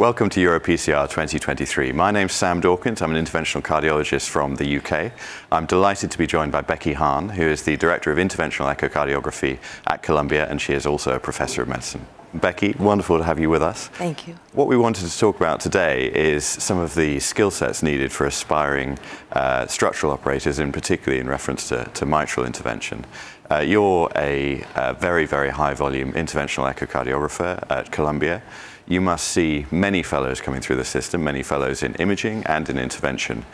Welcome to EuroPCR 2023. My name's Sam Dawkins. I'm an interventional cardiologist from the UK. I'm delighted to be joined by Rebecca Hahn, who is the Director of Interventional Echocardiography at Columbia, and she is also a Professor of Medicine. Becky, wonderful to have you with us. Thank you. What we wanted to talk about today is some of the skill sets needed for aspiring structural operators, and particularly in reference to mitral intervention. You're a very, very high volume interventional echocardiographer at Columbia. You must see many fellows coming through the system, many fellows in imaging and in intervention.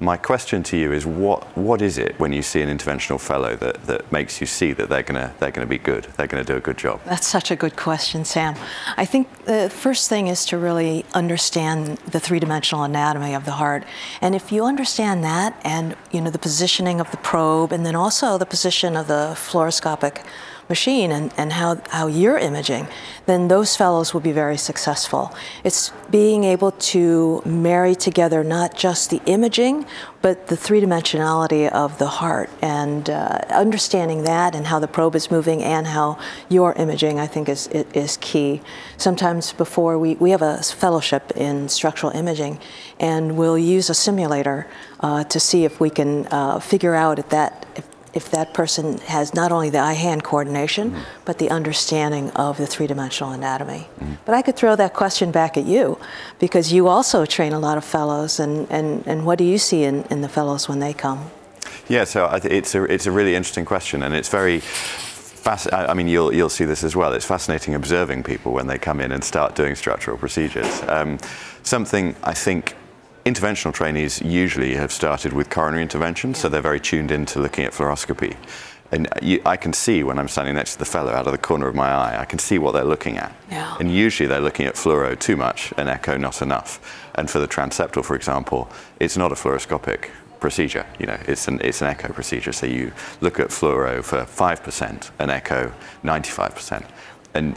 My question to you is what is it when you see an interventional fellow that makes you see that they're gonna be good, they're gonna do a good job? That's such a good question, Sam. I think the first thing is to really understand the three-dimensional anatomy of the heart. And if you understand that and the positioning of the probe and then also the position of the fluoroscopic machine and how you're imaging, then those fellows will be very successful. It's being able to marry together not just the imaging, but the three-dimensionality of the heart, and understanding that and how the probe is moving and how you're imaging, I think is key. Sometimes before we have a fellowship in structural imaging, and we'll use a simulator to see if we can figure out if that person has not only the eye-hand coordination, but the understanding of the three-dimensional anatomy. But I could throw that question back at you, because you also train a lot of fellows, and what do you see in the fellows when they come? Yeah, so it's a really interesting question, and it's very fascinating. I mean, you'll see this as well. It's fascinating observing people when they come in and start doing structural procedures. Something I think interventional trainees usually have started with coronary intervention, so they're very tuned into looking at fluoroscopy. And I can see when I'm standing next to the fellow out of the corner of my eye, I can see what they're looking at. Yeah. And usually they're looking at fluoro too much and echo not enough. And for the transeptal, for example, it's not a fluoroscopic procedure, it's an echo procedure. So you look at fluoro for 5% and echo 95%. And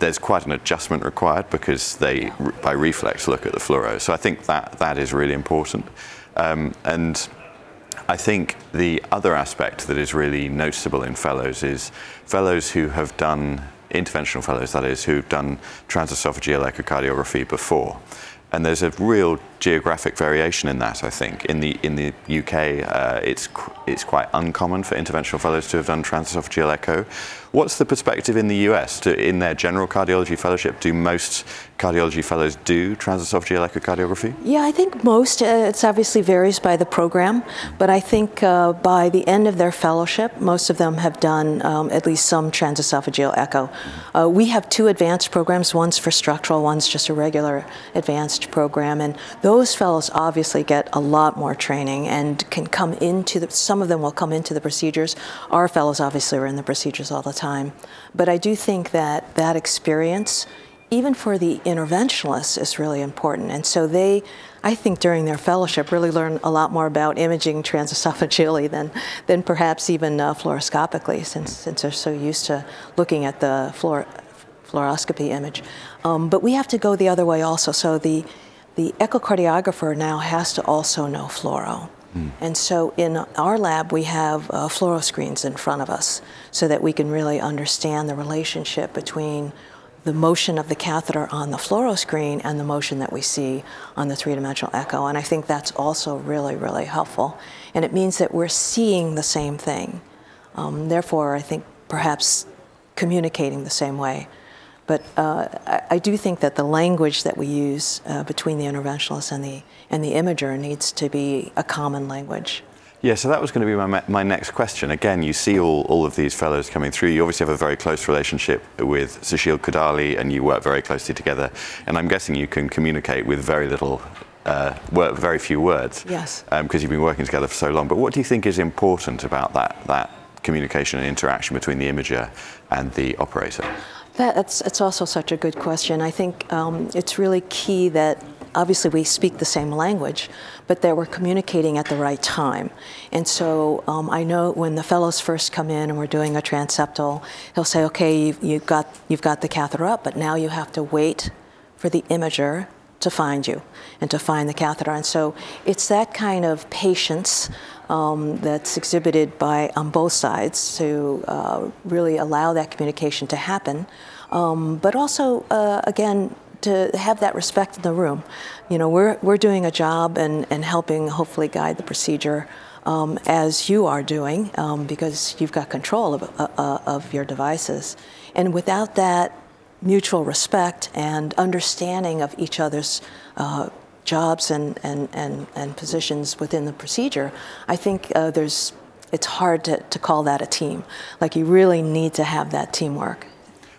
there's quite an adjustment required because they, by reflex, look at the fluoro. So I think that is really important. And I think the other aspect that is really noticeable in fellows is fellows who have done, interventional fellows that is, who've done transesophageal echocardiography before. And there's a real geographic variation in that, I think. In the UK, it's quite uncommon for interventional fellows to have done transesophageal echo. What's the perspective in the US? In their general cardiology fellowship, do most cardiology fellows do transesophageal echocardiography? Yeah, I think most. It obviously varies by the program, but I think by the end of their fellowship, most of them have done at least some transesophageal echo. We have two advanced programs. One's for structural, one's just a regular advanced program, and those fellows obviously get a lot more training and can come into the, some of them will come into the procedures. Our fellows obviously are in the procedures all the time. But I do think that that experience, even for the interventionalists, is really important. And so they, I think during their fellowship, really learn a lot more about imaging transesophageally than perhaps even fluoroscopically, since they're so used to looking at the fluoroscopy image. But we have to go the other way also. So the echocardiographer now has to also know fluoro. And so in our lab, we have fluoro screens in front of us so that we can really understand the relationship between the motion of the catheter on the fluoro screen and the motion that we see on the three-dimensional echo. And I think that's also really, really helpful. And it means that we're seeing the same thing. Therefore, I think perhaps communicating the same way. But I do think that the language that we use between the interventionalist and the imager needs to be a common language. Yeah, so that was going to be my next question. Again, you see all of these fellows coming through. You obviously have a very close relationship with Sashil Qadali, and you work very closely together. And I'm guessing you can communicate with very little, very few words. Yes. Because you've been working together for so long. But what do you think is important about that communication and interaction between the imager and the operator? It's also such a good question. I think it's really key that obviously we speak the same language, but that we're communicating at the right time. And so I know when the fellows first come in and we're doing a transeptal, he'll say, okay, you've got the catheter up, but now you have to wait for the imager to find you and to find the catheter. And so it's that kind of patience that's exhibited on both sides to really allow that communication to happen. But also, again, to have that respect in the room. You know, we're doing a job and helping hopefully guide the procedure as you are doing, because you've got control of your devices. And without that mutual respect and understanding of each other's jobs and positions within the procedure, I think it's hard to call that a team. Like, you really need to have that teamwork.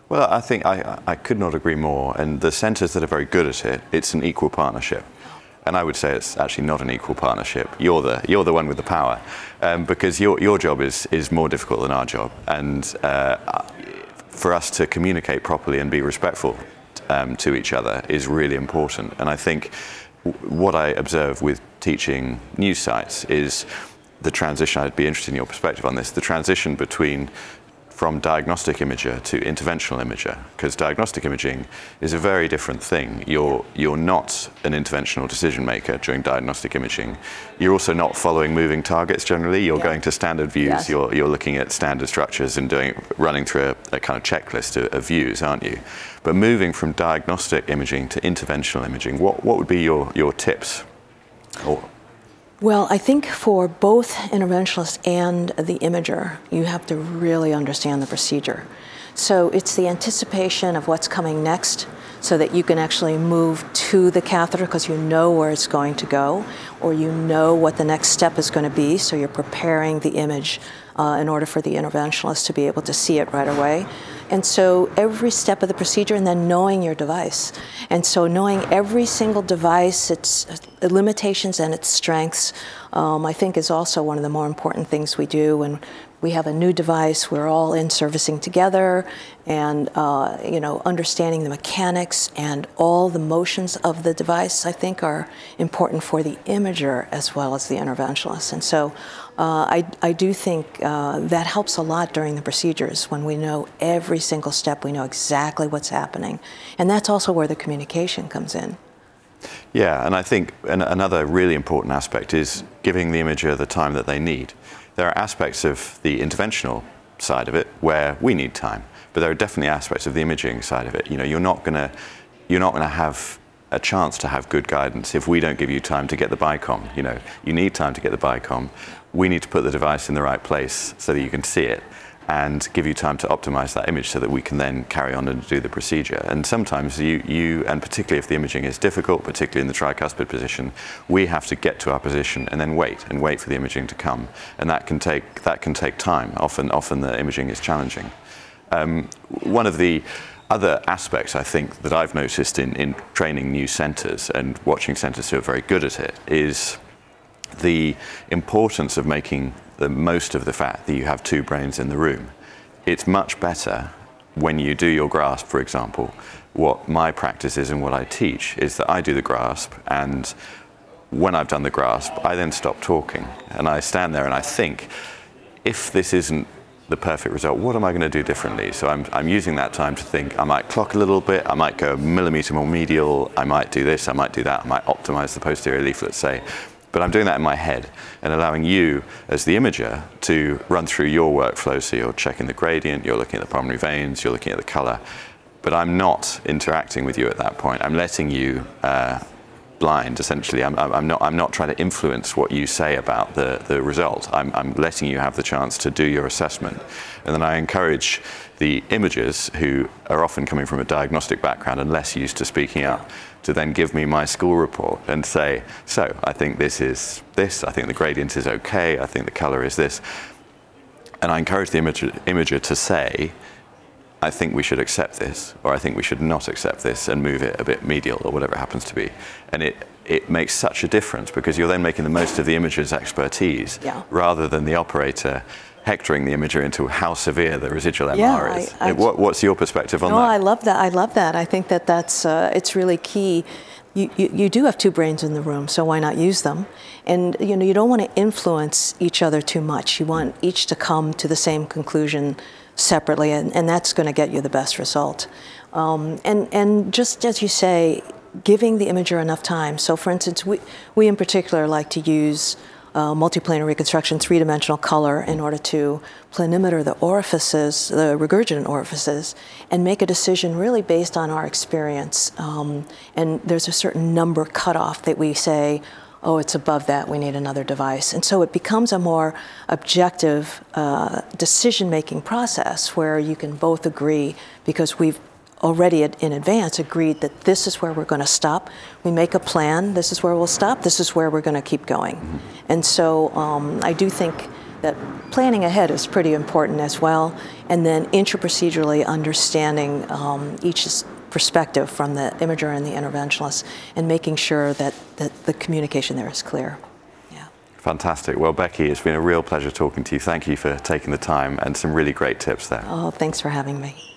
Well, I think I could not agree more. And the centers that are very good at it, it's an equal partnership. And I would say it's actually not an equal partnership. You're the one with the power, because your job is more difficult than our job. And for us to communicate properly and be respectful to each other is really important. And I think what I observe with teaching news sites is the transition. I'd be interested in your perspective on this, the transition from diagnostic imager to interventional imager, because diagnostic imaging is a very different thing. You're not an interventional decision maker during diagnostic imaging. You're also not following moving targets generally. You're going to standard views. Yes. You're looking at standard structures and running through a kind of checklist of views, aren't you? But moving from diagnostic imaging to interventional imaging, what would be your tips? Well, I think for both interventionalists and the imager, you have to really understand the procedure. So it's the anticipation of what's coming next, so that you can actually move to the catheter because you know where it's going to go, or you know what the next step is going to be, so you're preparing the image in order for the interventionalist to be able to see it right away. And so every step of the procedure, and then knowing your device. And so knowing every single device, its limitations and its strengths, I think is also one of the more important things we do when we have a new device. We're all in servicing together, and you know, understanding the mechanics and all the motions of the device, I think, are important for the imager as well as the interventionalist. And so I do think that helps a lot during the procedures, when we know every single step, we know exactly what's happening. And that's also where the communication comes in. Yeah, and I think another really important aspect is giving the imager the time that they need. There are aspects of the interventional side of it where we need time, but there are definitely aspects of the imaging side of it. You know, you're not gonna have a chance to have good guidance if we don't give you time to get the BICOM. You know, you need time to get the BICOM. We need to put the device in the right place so that you can see it, and give you time to optimize that image so that we can then carry on and do the procedure. And sometimes you and particularly if the imaging is difficult, particularly in the tricuspid position, we have to get to our position and then wait for the imaging to come. And that can take time. Often the imaging is challenging. One of the other aspects I think that I've noticed in training new centers and watching centers who are very good at it is the importance of making the most of the fact that you have two brains in the room. It's much better when you do your grasp, for example. What my practice is and what I teach is that I do the grasp, and when I've done the grasp, I then stop talking and I stand there and I think, if this isn't the perfect result, what am I going to do differently? So I'm using that time to think. I might clock a little bit, I might go a millimeter more medial, I might do this, I might do that, I might optimize the posterior leaf, let's say. But I'm doing that in my head and allowing you as the imager to run through your workflow. So you're checking the gradient, you're looking at the pulmonary veins, you're looking at the color, but I'm not interacting with you at that point. I'm letting you blind, essentially. I'm not trying to influence what you say about the result. I'm letting you have the chance to do your assessment. And then I encourage the imagers, who are often coming from a diagnostic background and less used to speaking up, to then give me my school report and say, so I think this is this, I think the gradient is okay, I think the color is this. And I encourage the imager to say, I think we should accept this, or I think we should not accept this, and move it a bit medial, or whatever it happens to be. And it makes such a difference, because you're then making the most of the imager's expertise, rather than the operator hectoring the imager into how severe the residual MR is. What's your perspective on that? I love that. I love that. I think that's it's really key. You do have two brains in the room, so why not use them? And you know, you don't want to influence each other too much. You want each to come to the same conclusion separately, and that's going to get you the best result. And just as you say, giving the imager enough time. So, for instance, we in particular like to use multiplanar reconstruction, three-dimensional color, in order to planimeter the orifices, the regurgitant orifices, and make a decision really based on our experience. And there's a certain number cutoff that we say, oh, it's above that, we need another device. And so it becomes a more objective decision-making process where you can both agree, because we've already in advance agreed that this is where we're going to stop. We make a plan, this is where we'll stop, this is where we're going to keep going. And so I do think that planning ahead is pretty important as well, and then intra-procedurally understanding each perspective from the imager and the interventionalist, and making sure that, the communication there is clear. Yeah. Fantastic. Well, Becky, it's been a real pleasure talking to you. Thank you for taking the time and some really great tips there. Oh, thanks for having me.